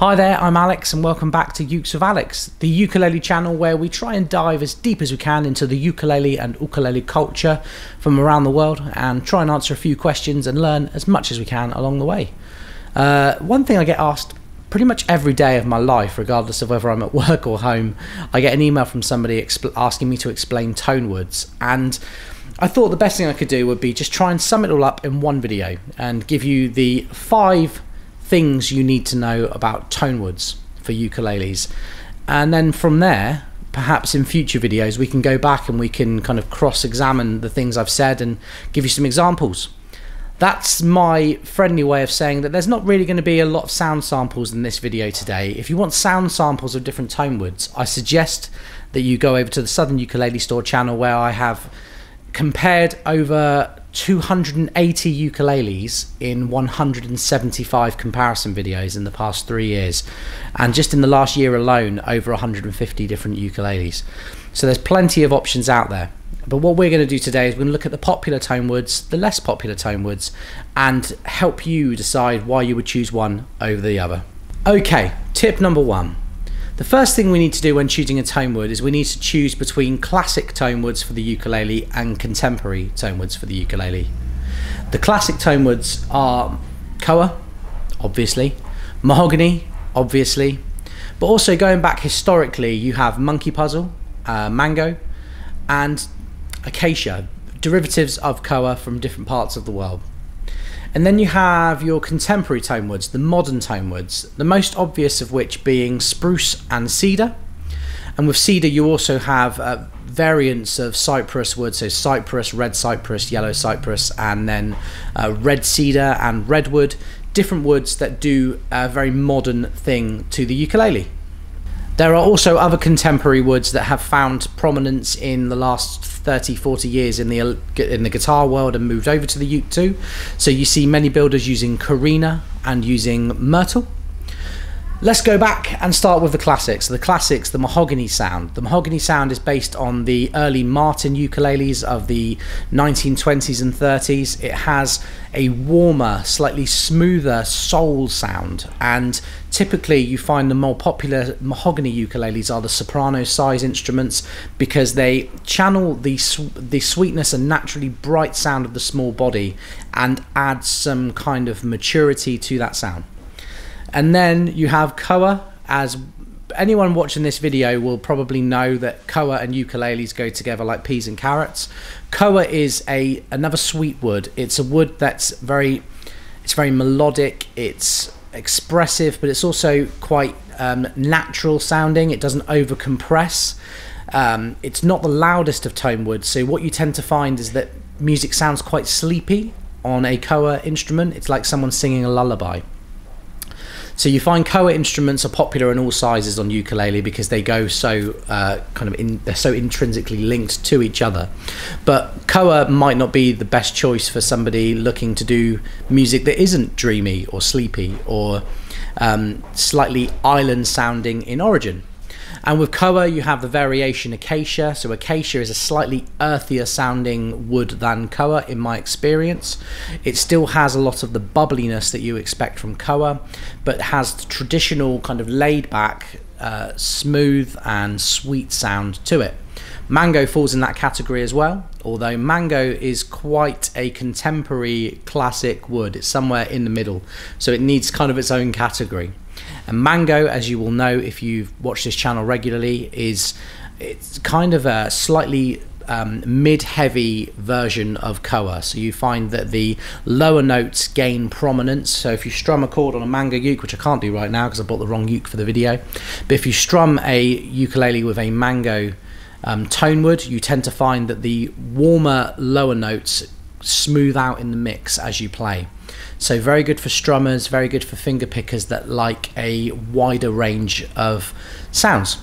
Hi there, I'm Alex and welcome back to Ukes with Alex, the ukulele channel where we try and dive as deep as we can into the ukulele and ukulele culture from around the world and try and answer a few questions and learn as much as we can along the way. One thing I get asked pretty much every day of my life, regardless of whether I'm at work or home, I get an email from somebody asking me to explain tone woods, and I thought the best thing I could do would be just try and sum it all up in one video and give you the five things you need to know about tone woods for ukuleles, and then from there perhaps in future videos we can go back and we can kind of cross-examine the things I've said and give you some examples. That's my friendly way of saying that there's not really going to be a lot of sound samples in this video today. If you want sound samples of different tone woods, I suggest that you go over to the Southern Ukulele Store channel where I have compared over 280 ukuleles in 175 comparison videos in the past 3 years, and just in the last year alone over 150 different ukuleles, so there's plenty of options out there. But what we're going to do today is we're going to look at the popular tone woods, the less popular tone woods, and help you decide why you would choose one over the other. Okay, tip number one. The first thing we need to do when choosing a tone wood is we need to choose between classic tone woods for the ukulele and contemporary tone woods for the ukulele. The classic tone woods are Koa, obviously, Mahogany, obviously, but also going back historically you have Monkey Puzzle, Mango and Acacia, derivatives of Koa from different parts of the world. And then you have your contemporary tone woods, the modern tone woods, the most obvious of which being Spruce and Cedar. And with Cedar you also have variants of cypress wood, so cypress, red cypress, yellow cypress, and then red cedar and redwood, different woods that do a very modern thing to the ukulele. There are also other contemporary woods that have found prominence in the last 30-40 years in the guitar world and moved over to the uke too. So you see many builders using Carina and using Myrtle. Let's go back and start with the classics. The classics, the mahogany sound. The mahogany sound is based on the early Martin ukuleles of the 1920s and 30s. It has a warmer, slightly smoother soul sound, and typically you find the more popular mahogany ukuleles are the soprano size instruments because they channel the sweetness and naturally bright sound of the small body and add some kind of maturity to that sound. And then you have Koa. As anyone watching this video will probably know that Koa and ukuleles go together like peas and carrots. Koa is another sweet wood. It's a wood that's very melodic, it's expressive, but it's also quite natural sounding. It doesn't over compress. It's not the loudest of tone woods, so what you tend to find is that music sounds quite sleepy on a Koa instrument. It's like someone singing a lullaby. So you find Koa instruments are popular in all sizes on ukulele because they go so they're so intrinsically linked to each other. But Koa might not be the best choice for somebody looking to do music that isn't dreamy or sleepy or slightly island sounding in origin. And with Koa you have the variation Acacia. So Acacia is a slightly earthier sounding wood than Koa in my experience. It still has a lot of the bubbliness that you expect from Koa, but has the traditional kind of laid back, smooth and sweet sound to it. Mango falls in that category as well, although Mango is quite a contemporary classic wood. It's somewhere in the middle, so it needs kind of its own category. And Mango, as you will know if you've watched this channel regularly, it's kind of a slightly mid-heavy version of Koa. So you find that the lower notes gain prominence. So if you strum a chord on a Mango uke, which I can't do right now because I bought the wrong uke for the video, but if you strum a ukulele with a Mango tone wood, you tend to find that the warmer lower notes smooth out in the mix as you play. So very good for strummers, very good for finger pickers that like a wider range of sounds.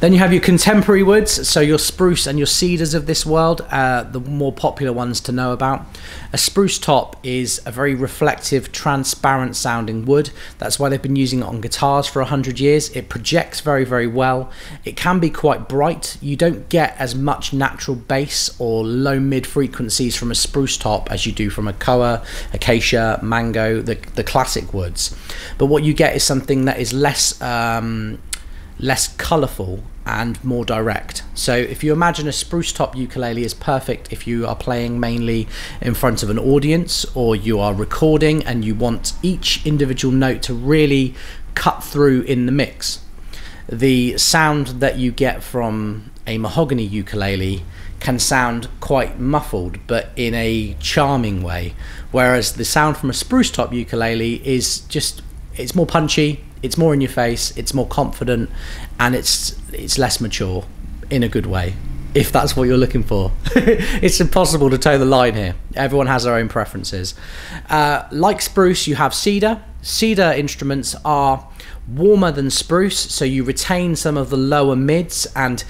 Then you have your contemporary woods, so your spruce and your cedars of this world, the more popular ones to know about. A spruce top is a very reflective, transparent sounding wood. That's why they've been using it on guitars for 100 years. It projects very, very well. It can be quite bright. You don't get as much natural bass or low mid frequencies from a spruce top as you do from a koa, acacia, mango, the classic woods. But what you get is something that is less less colourful and more direct. So if you imagine a spruce top ukulele is perfect if you are playing mainly in front of an audience or you are recording and you want each individual note to really cut through in the mix. The sound that you get from a mahogany ukulele can sound quite muffled but in a charming way, whereas the sound from a spruce top ukulele is just, it's more punchy, it's more in your face, it's more confident, and it's less mature in a good way, if that's what you're looking for. It's impossible to toe the line here. Everyone has their own preferences. Like spruce, you have cedar. Cedar instruments are warmer than spruce, so you retain some of the lower mids, and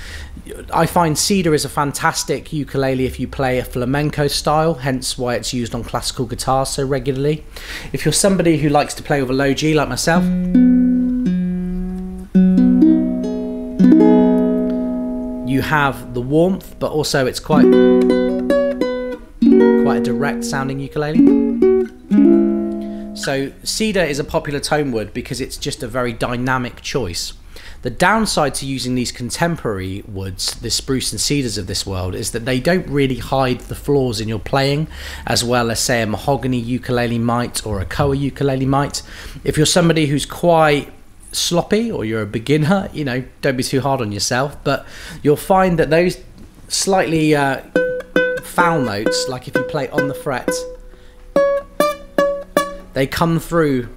I find cedar is a fantastic ukulele if you play a flamenco style, hence why it's used on classical guitar so regularly. If you're somebody who likes to play with a low G like myself, you have the warmth, but also it's quite a direct sounding ukulele. So cedar is a popular tone wood because it's just a very dynamic choice. The downside to using these contemporary woods, the spruce and cedars of this world, is that they don't really hide the flaws in your playing as well as, say, a mahogany ukulele might or a koa ukulele might. If you're somebody who's quite sloppy or you're a beginner, you know, don't be too hard on yourself, but you'll find that those slightly foul notes, like if you play on the fret, they come through.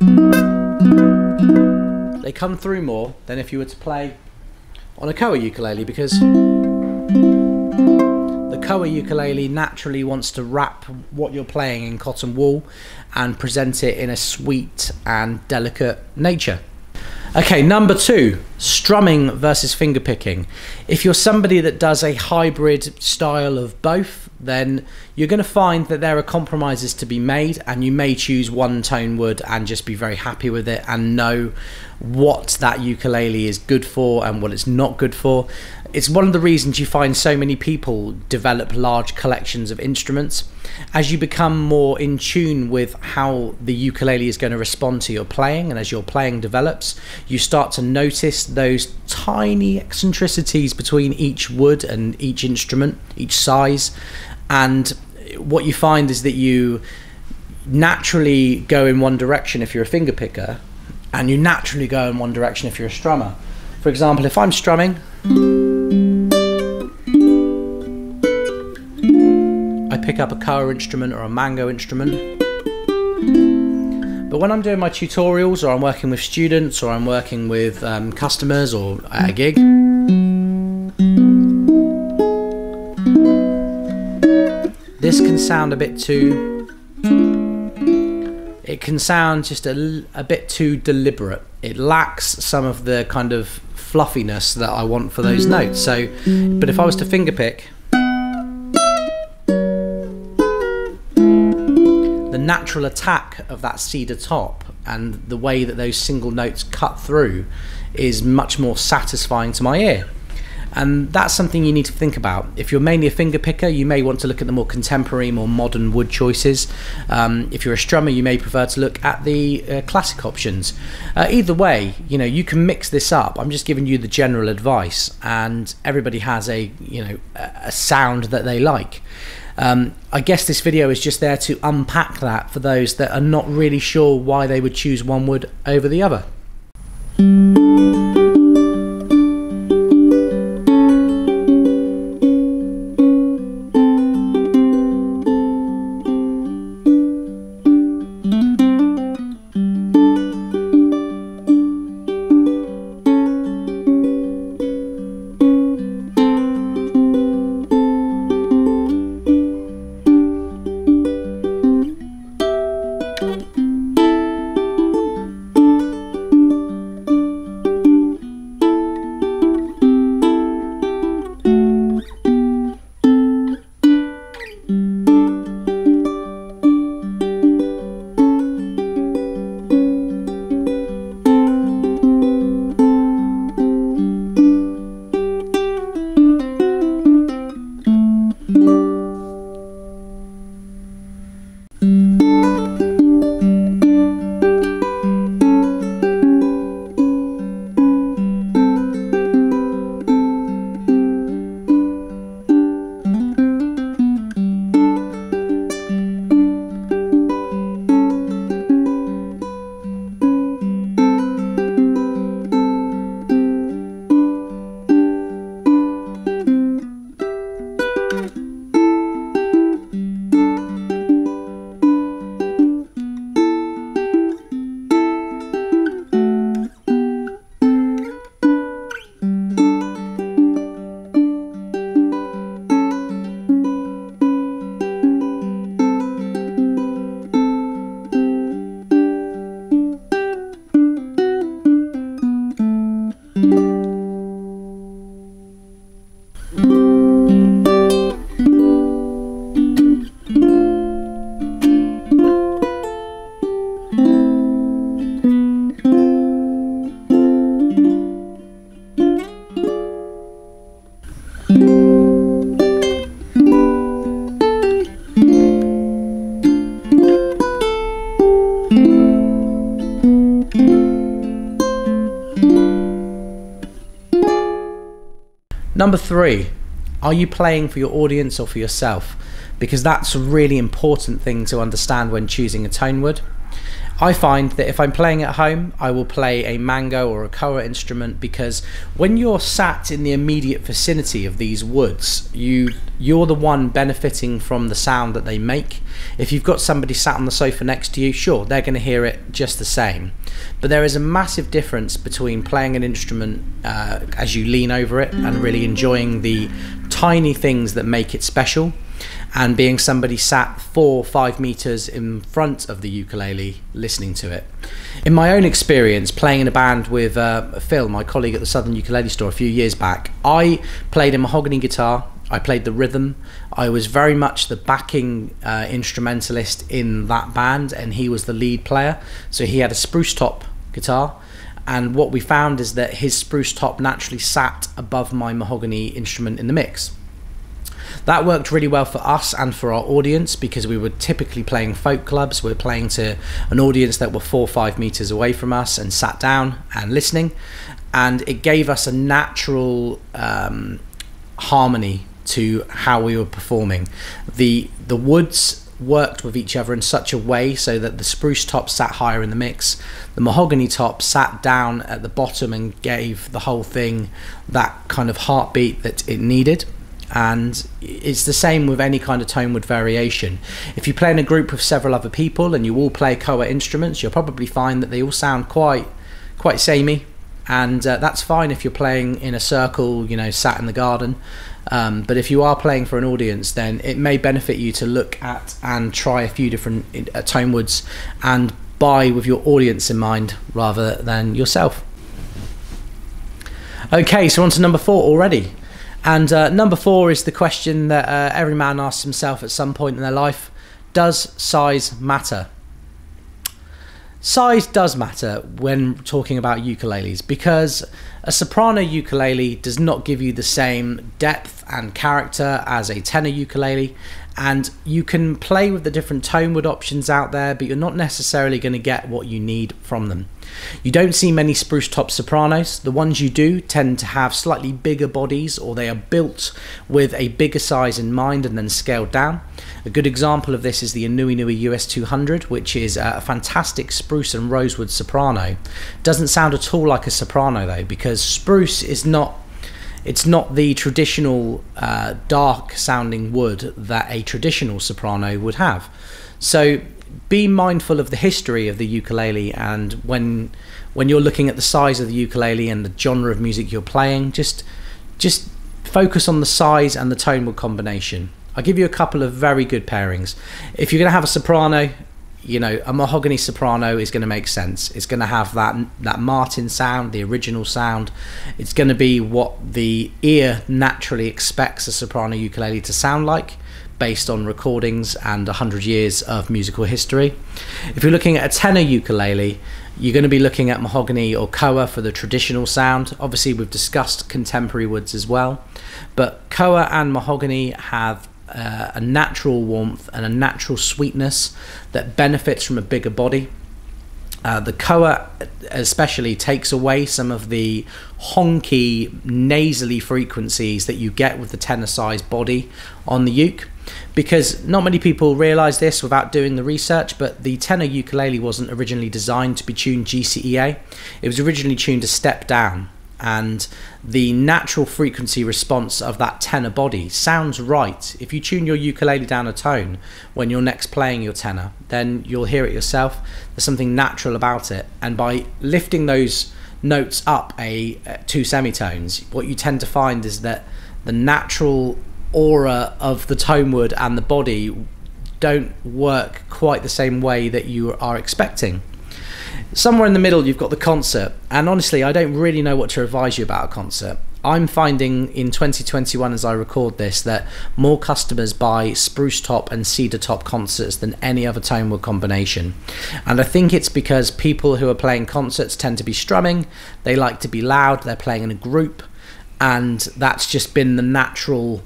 They come through more than if you were to play on a koa ukulele, because the koa ukulele naturally wants to wrap what you're playing in cotton wool and present it in a sweet and delicate nature. Okay, number two, strumming versus fingerpicking. If you're somebody that does a hybrid style of both, then you're going to find that there are compromises to be made, and you may choose one tone wood and just be very happy with it and know what that ukulele is good for and what it's not good for. It's one of the reasons you find so many people develop large collections of instruments. As you become more in tune with how the ukulele is going to respond to your playing, and as your playing develops, you start to notice those tiny eccentricities between each wood and each instrument, each size. And what you find is that you naturally go in one direction if you're a finger picker, and you naturally go in one direction if you're a strummer. For example, if I'm strumming, I pick up a koa instrument or a mango instrument. But when I'm doing my tutorials, or I'm working with students, or I'm working with customers, or at a gig, this can sound a bit too, it can sound just a bit too deliberate. It lacks some of the kind of fluffiness that I want for those notes. So, but if I was to finger pick, the natural attack of that cedar top and the way that those single notes cut through is much more satisfying to my ear. And that's something you need to think about. If you're mainly a finger picker, you may want to look at the more contemporary, more modern wood choices. If you're a strummer, you may prefer to look at the classic options. Either way, you know, you can mix this up. I'm just giving you the general advice, and everybody has a, you know, a sound that they like. I guess this video is just there to unpack that for those that are not really sure why they would choose one wood over the other. Number three, are you playing for your audience or for yourself? Because that's a really important thing to understand when choosing a tonewood. I find that if I'm playing at home, I will play a Mango or a Koa instrument, because when you're sat in the immediate vicinity of these woods, you're the one benefiting from the sound that they make. If you've got somebody sat on the sofa next to you, sure, they're going to hear it just the same. But there is a massive difference between playing an instrument as you lean over it and really enjoying the tiny things that make it special, and being somebody sat 4 or 5 meters in front of the ukulele listening to it. In my own experience, playing in a band with Phil, my colleague at the Southern Ukulele Store a few years back, I played a mahogany guitar, I played the rhythm, I was very much the backing instrumentalist in that band, and he was the lead player, so he had a spruce top guitar. And what we found is that his spruce top naturally sat above my mahogany instrument in the mix. That worked really well for us and for our audience, because we were typically playing folk clubs. We're playing to an audience that were 4 or 5 meters away from us and sat down and listening, and it gave us a natural harmony to how we were performing. The woods worked with each other in such a way so that the spruce top sat higher in the mix, the mahogany top sat down at the bottom and gave the whole thing that kind of heartbeat that it needed. And it's the same with any kind of tonewood variation. If you play in a group with several other people and you all play Koa instruments, you'll probably find that they all sound quite samey, and that's fine if you're playing in a circle, you know, sat in the garden. But if you are playing for an audience, then it may benefit you to look at and try a few different tonewoods and buy with your audience in mind rather than yourself. Okay, so on to number four already. And number four is the question that every man asks himself at some point in their life. Does size matter? Size does matter when talking about ukuleles, because a soprano ukulele does not give you the same depth and character as a tenor ukulele, and you can play with the different tonewood options out there, but you're not necessarily going to get what you need from them. You don't see many spruce top sopranos. The ones you do tend to have slightly bigger bodies, or they are built with a bigger size in mind and then scaled down. A good example of this is the Inui Nui US 200, which is a fantastic spruce and rosewood soprano. Doesn't sound at all like a soprano though, because spruce is not, it's not the traditional dark sounding wood that a traditional soprano would have. So be mindful of the history of the ukulele, and when you're looking at the size of the ukulele and the genre of music you're playing, just focus on the size and the tonewood combination. I'll give you a couple of very good pairings. If you're going to have a soprano, you know, a mahogany soprano is going to make sense. It's going to have that Martin sound, the original sound. It's going to be what the ear naturally expects a soprano ukulele to sound like, based on recordings and 100 years of musical history. If you're looking at a tenor ukulele, you're going to be looking at mahogany or Koa for the traditional sound. Obviously, we've discussed contemporary woods as well, but Koa and mahogany have a natural warmth and a natural sweetness that benefits from a bigger body. The Koa especially takes away some of the honky, nasally frequencies that you get with the tenor-sized body on the uke. Because not many people realise this without doing the research, but the tenor ukulele wasn't originally designed to be tuned GCEA. It was originally tuned a step down, and the natural frequency response of that tenor body sounds right. If you tune your ukulele down a tone when you're next playing your tenor, then you'll hear it yourself. There's something natural about it, and by lifting those notes up two semitones, what you tend to find is that the natural aura of the tonewood and the body don't work quite the same way that you are expecting. Somewhere in the middle, you've got the concert, and honestly, I don't really know what to advise you about a concert. I'm finding in 2021, as I record this, that more customers buy spruce top and cedar top concerts than any other tonewood combination. And I think it's because people who are playing concerts tend to be strumming, they like to be loud, they're playing in a group, and that's just been the natural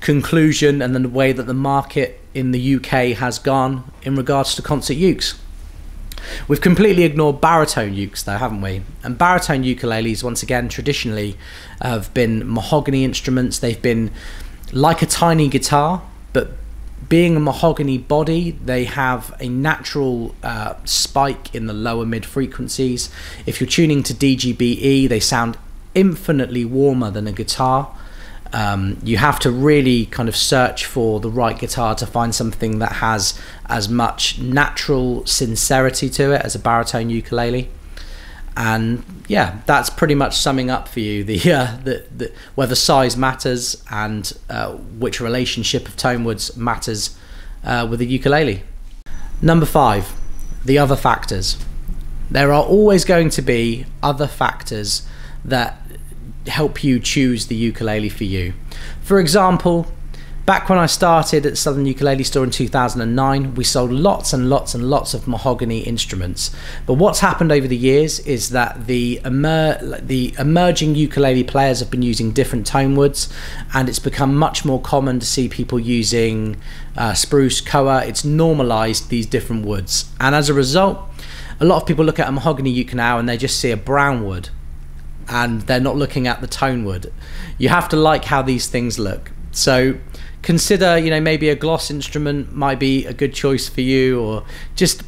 conclusion and the way that the market in the UK has gone in regards to concert ukes. We've completely ignored baritone ukes though, haven't we? And baritone ukuleles, once again, traditionally have been mahogany instruments. They've been like a tiny guitar, but being a mahogany body, they have a natural spike in the lower mid frequencies. If you're tuning to DGBE, they sound infinitely warmer than a guitar. You have to really kind of search for the right guitar to find something that has as much natural sincerity to it as a baritone ukulele. And yeah, that's pretty much summing up for you the whether size matters and which relationship of tone woods matters with a ukulele. Number 5, the other factors. There are always going to be other factors that help you choose the ukulele for you. For example, back when I started at Southern Ukulele Store in 2009, we sold lots and lots and lots of mahogany instruments. But what's happened over the years is that the emerging ukulele players have been using different tone woods, and it's become much more common to see people using spruce, koa. It's normalized these different woods. And as a result, a lot of people look at a mahogany uke now and they just see a brown wood, and they're not looking at the tone wood. You have to like how these things look. So consider, you know, maybe a gloss instrument might be a good choice for you, or just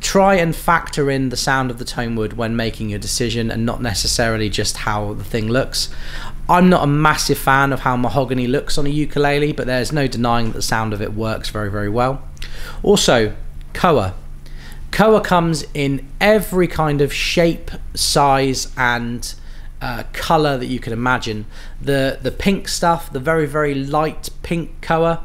try and factor in the sound of the tone wood when making your decision and not necessarily just how the thing looks. I'm not a massive fan of how mahogany looks on a ukulele, but there's no denying that the sound of it works very, very well. Also, koa. Koa comes in every kind of shape, size, and color that you can imagine. The pink stuff, the very, very light pink koa,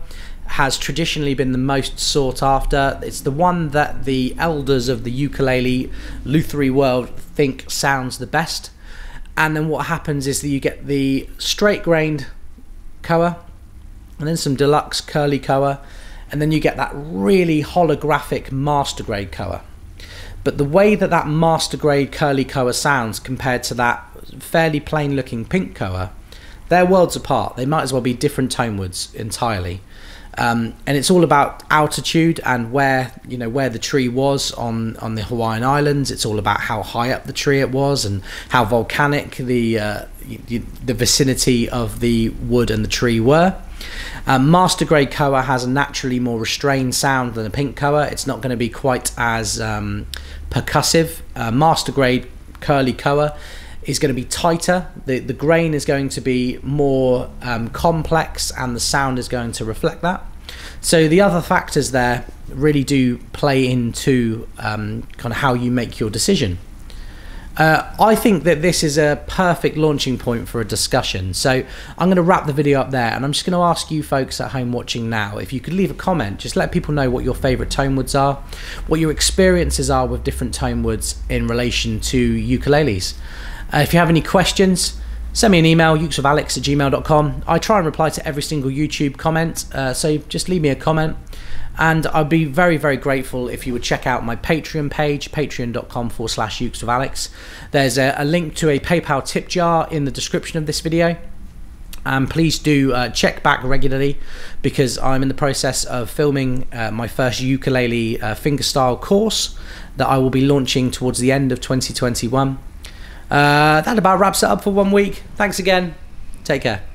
has traditionally been the most sought after. It's the one that the elders of the ukulele luthery world think sounds the best. And then what happens is that you get the straight grained koa, and then some deluxe curly koa, and then you get that really holographic master grade koa. But the way that that master grade curly koa sounds compared to that fairly plain looking pink koa, they're worlds apart. They might as well be different tone woods entirely. And it's all about altitude and where, you know, where the tree was on the Hawaiian Islands. It's all about how high up the tree it was and how volcanic the vicinity of the wood and the tree were. Master grade koa has a naturally more restrained sound than a pink koa. It's not going to be quite as percussive. Master grade curly koa is going to be tighter, the grain is going to be more complex, and the sound is going to reflect that. So the other factors there really do play into kind of how you make your decision. I think that this is a perfect launching point for a discussion. So I'm going to wrap the video up there, and I'm just going to ask you folks at home watching now, if you could leave a comment, just let people know what your favourite tone woods are, what your experiences are with different tone woods in relation to ukuleles. If you have any questions, send me an email, ukeswithalex@gmail.com. I try and reply to every single YouTube comment, so just leave me a comment. And I'd be very, very grateful if you would check out my Patreon page, patreon.com/ukeswithalex. There's a link to a PayPal tip jar in the description of this video. And please do check back regularly, because I'm in the process of filming my first ukulele fingerstyle course that I will be launching towards the end of 2021. That about wraps it up for one week. Thanks again. Take care.